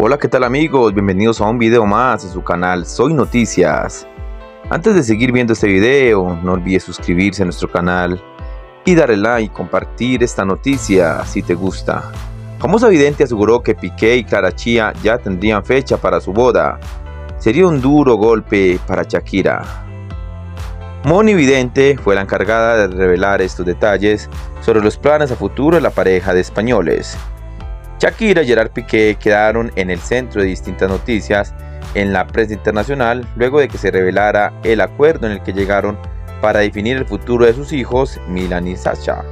Hola, ¿qué tal amigos? Bienvenidos a un video más en su canal Soy Noticias. Antes de seguir viendo este video, no olvides suscribirse a nuestro canal y darle like y compartir esta noticia si te gusta. Famosa vidente aseguró que Piqué y Clara Chía ya tendrían fecha para su boda. Sería un duro golpe para Shakira. Moni Vidente fue la encargada de revelar estos detalles sobre los planes a futuro de la pareja de españoles. Shakira y Gerard Piqué quedaron en el centro de distintas noticias en la prensa internacional luego de que se revelara el acuerdo en el que llegaron para definir el futuro de sus hijos Milan y Sasha.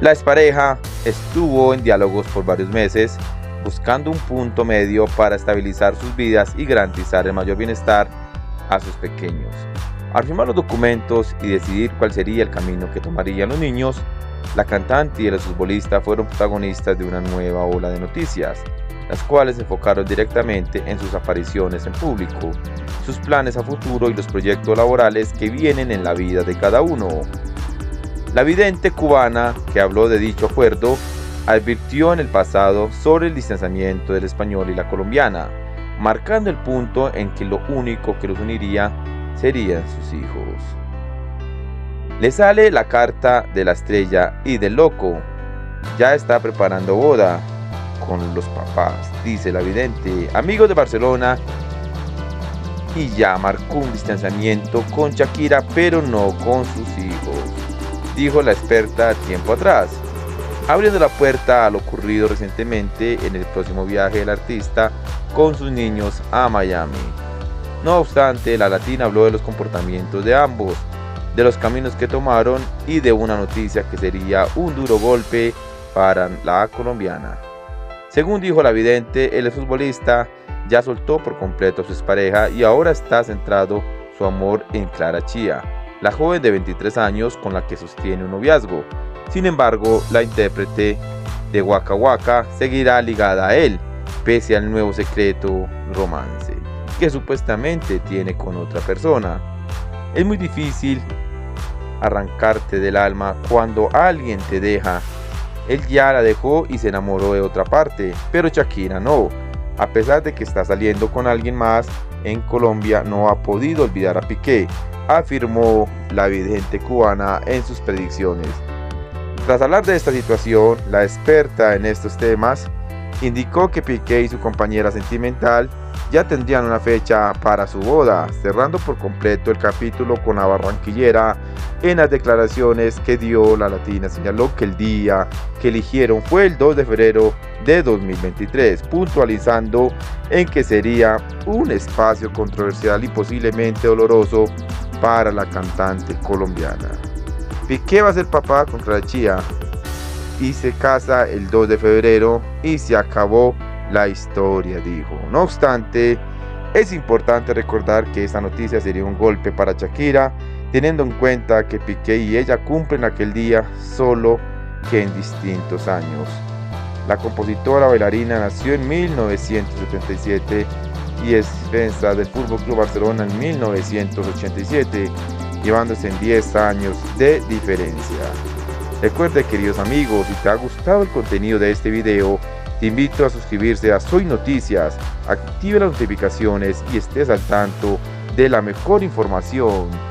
La expareja estuvo en diálogos por varios meses, buscando un punto medio para estabilizar sus vidas y garantizar el mayor bienestar a sus pequeños. Al firmar los documentos y decidir cuál sería el camino que tomarían los niños, la cantante y el futbolista fueron protagonistas de una nueva ola de noticias, las cuales se enfocaron directamente en sus apariciones en público, sus planes a futuro y los proyectos laborales que vienen en la vida de cada uno. La vidente cubana que habló de dicho acuerdo advirtió en el pasado sobre el distanciamiento del español y la colombiana, marcando el punto en que lo único que los uniría serían sus hijos. Le sale la carta de la estrella y del loco. Ya está preparando boda con los papás, dice la vidente. Amigos de Barcelona y ya marcó un distanciamiento con Shakira, pero no con sus hijos, dijo la experta tiempo atrás, abriendo la puerta a lo ocurrido recientemente en el próximo viaje del artista con sus niños a Miami. No obstante, la latina habló de los comportamientos de ambos, de los caminos que tomaron y de una noticia que sería un duro golpe para la colombiana. Según dijo la vidente, el futbolista ya soltó por completo a su expareja y ahora está centrado su amor en Clara Chía, la joven de 23 años con la que sostiene un noviazgo. Sin embargo, la intérprete de Waka Waka seguirá ligada a él, pese al nuevo secreto romance que supuestamente tiene con otra persona. Es muy difícil arrancarte del alma cuando alguien te deja. Él ya la dejó y se enamoró de otra parte, pero Shakira no. A pesar de que está saliendo con alguien más, en Colombia no ha podido olvidar a Piqué, afirmó la vidente cubana en sus predicciones. Tras hablar de esta situación, la experta en estos temas indicó que Piqué y su compañera sentimental ya tendrían una fecha para su boda, cerrando por completo el capítulo con la barranquillera. En las declaraciones que dio la latina señaló que el día que eligieron fue el 2 de febrero de 2023, puntualizando en que sería un espacio controversial y posiblemente doloroso para la cantante colombiana. Piqué va a ser papá con Clara Chía y se casa el 2 de febrero y se acabó la historia, dijo. No obstante, es importante recordar que esta noticia sería un golpe para Shakira, teniendo en cuenta que Piqué y ella cumplen aquel día, solo que en distintos años. La compositora bailarina nació en 1977 y es defensa del Fútbol Club Barcelona en 1987, llevándose en 10 años de diferencia. Recuerde, queridos amigos, si te ha gustado el contenido de este video, te invito a suscribirse a Soy Noticias, active las notificaciones y estés al tanto de la mejor información.